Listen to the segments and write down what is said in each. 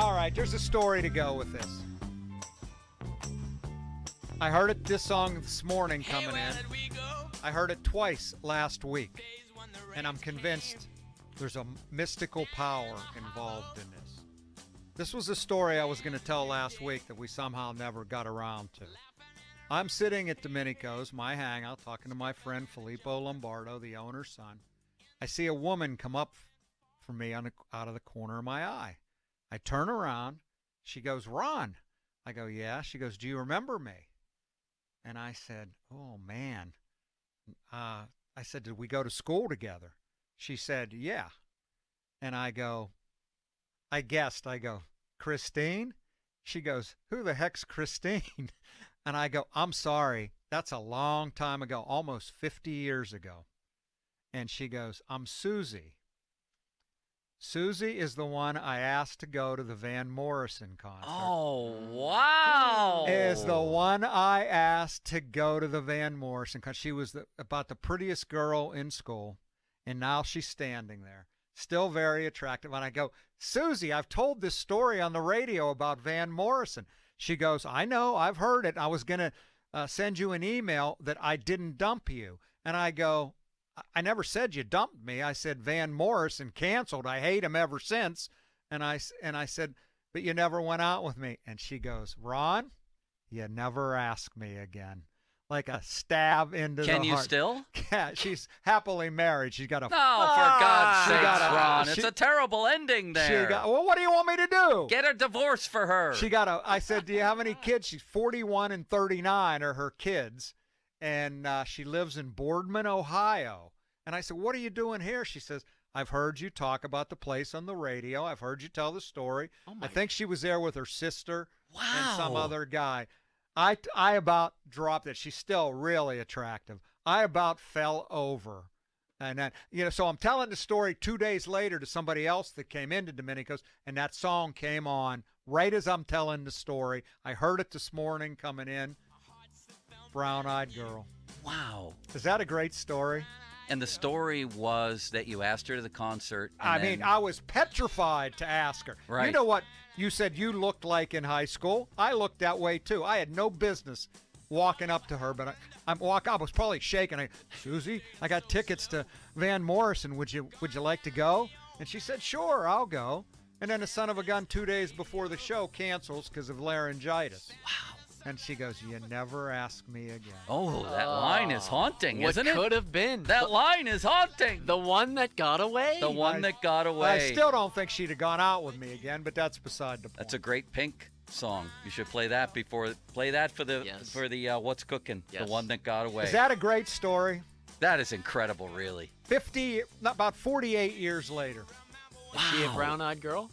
All right, there's a story to go with this. I heard it, this song this morning coming in. I heard it twice last week, and I'm convinced there's a mystical power involved in this. This was a story I was going to tell last week that we somehow never got around to. I'm sitting at Domenico's, my hangout, talking to my friend Filippo Lombardo, the owner's son. I see a woman come up for me out of the corner of my eye. I turn around. She goes, "Ron." I go, "Yeah." She goes, "Do you remember me?" And I said, "Oh, man." I said, "Did we go to school together?" She said, "Yeah." And I go, I guessed. I go, "Christine?" She goes, "Who the heck's Christine?" And I go, "I'm sorry. That's a long time ago, almost 50 years ago." And she goes, "I'm Suzie." Suzie is the one I asked to go to the Van Morrison concert. Oh, wow. Is the one I asked to go to the Van Morrison concert. She was about the prettiest girl in school, and now she's standing there, still very attractive. And I go, "Suzie, I've told this story on the radio about Van Morrison." She goes, "I know, I've heard it. I was going to send you an email that I didn't dump you." And I go, "I never said you dumped me. I said Van Morrison canceled. I hate him ever since." And I said, "But you never went out with me." And she goes, "Ron, you never ask me again." Like a stab into the heart. Can you still? Yeah, she's happily married. She's got a... No, for God's sake, Ron. It's a terrible ending there. She got, well, what do you want me to do? Get a divorce for her. She got a... I said, "Do you have any kids?" She's 41 and 39 are her kids. And she lives in Boardman, Ohio. And I said, "What are you doing here?" She says, "I've heard you talk about the place on the radio. I've heard you tell the story." Oh, I think she was there with her sister and some other guy. I about dropped it. She's still really attractive. I about fell over. And then, you know, so I'm telling the story 2 days later to somebody else that came into Domenico's, and that song came on right as I'm telling the story. I heard it this morning coming in. Brown-eyed Girl. Wow. Is that a great story? And the story was that you asked her to the concert. I mean, I was petrified to ask her. Right. You know what you said you looked like in high school? I looked that way, too. I had no business walking up to her, but I was probably shaking. "Suzie, I got tickets to Van Morrison. Would you like to go?" And she said, "Sure, I'll go." And then the son of a gun 2 days before the show cancels because of laryngitis. Wow. And she goes, "You never ask me again." Oh, that line is haunting, isn't it? What could have been. That line is haunting. The one that got away. The one that got away. I still don't think she'd have gone out with me again, but that's beside the point. That's a great Pink song. You should play that for the What's Cooking. Yes. The one that got away. Is that a great story? That is incredible, really. 48 years later. Wow. Is she a brown-eyed girl?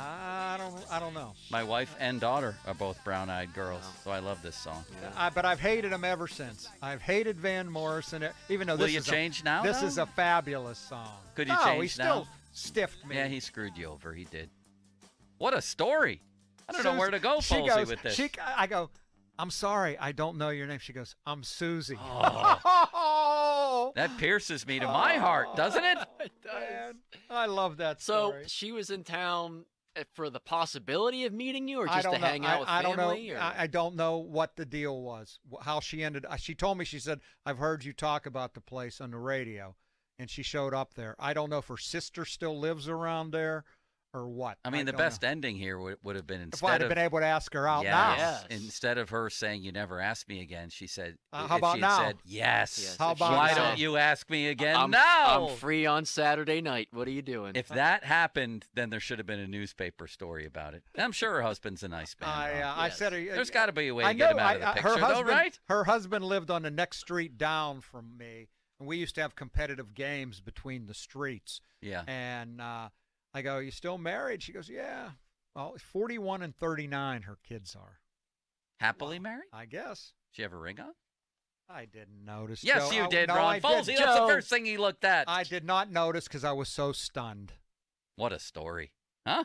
I don't know. My wife and daughter are both brown-eyed girls, so I love this song. Yeah. But I've hated him ever since. I've hated Van Morrison, even though this is a fabulous song. Could you change now? No, he still stiffed me. Yeah, he screwed you over. He did. What a story. I don't know where to go, Folsy, with this. I go, "I'm sorry, I don't know your name." She goes, "I'm Suzie." Oh. That pierces me to my heart, doesn't it? It does. I love that story. So she was in town for the possibility of meeting you, or just to hang out with family? I don't know what the deal was, how she ended. She told me, she said, "I've heard you talk about the place on the radio," and she showed up there. I don't know if her sister still lives around there or what. I mean, the best ending here would have been, instead of... If I'd have been able to ask her out now. Yes. Instead of her saying, "You never asked me again," she said... how about now? Said, yes. How about now? "Why don't you ask me again now? I'm free on Saturday night. What are you doing?" If that happened, then there should have been a newspaper story about it. And I'm sure her husband's a nice man. I said... There's got to be a way to get him out of the picture, right? Her husband lived on the next street down from me, and we used to have competitive games between the streets. Yeah. And... I go, "You still married?" She goes, "Yeah." Well, 41 and 39 her kids are. Happily married? I guess. Did she have a ring on? I didn't notice. Yes, Joe. You did, Ron. Folsy, that's the first thing he looked at. I did not notice because I was so stunned. What a story. Huh?